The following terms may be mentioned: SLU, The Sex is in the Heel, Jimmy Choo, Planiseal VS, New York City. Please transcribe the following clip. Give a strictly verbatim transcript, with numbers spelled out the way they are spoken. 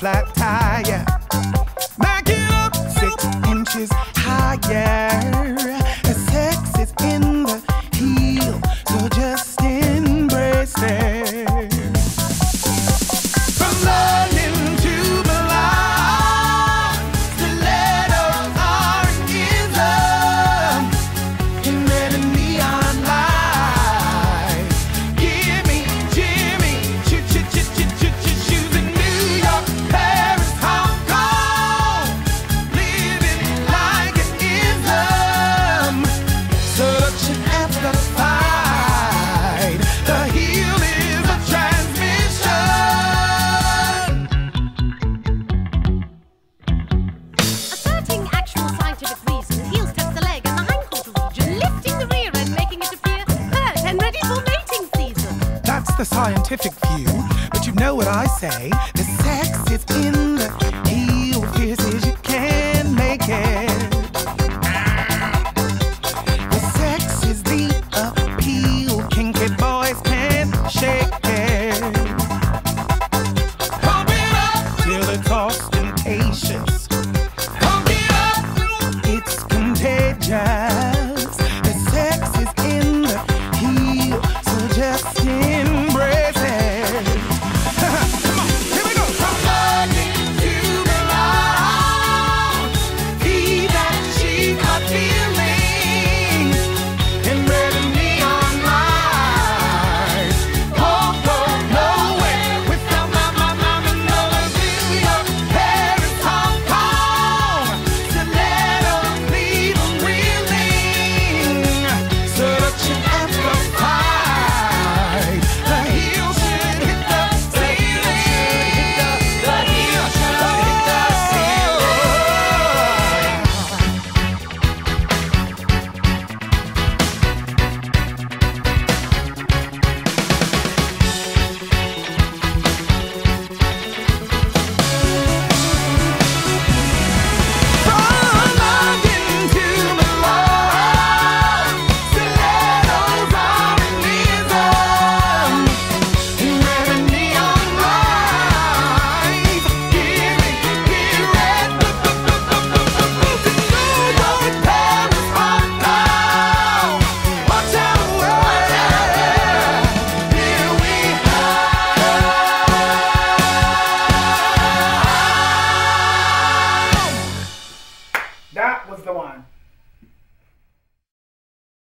Flat tire, back it up six inches higher. The sex is in the heel, so just embrace it. From learning to belong, stilettos are in love. In red and neon lights, gimme, Jimmy, choo choo choo choo choo choo shoes in New York. The scientific view, but you know what I say, the sex is in the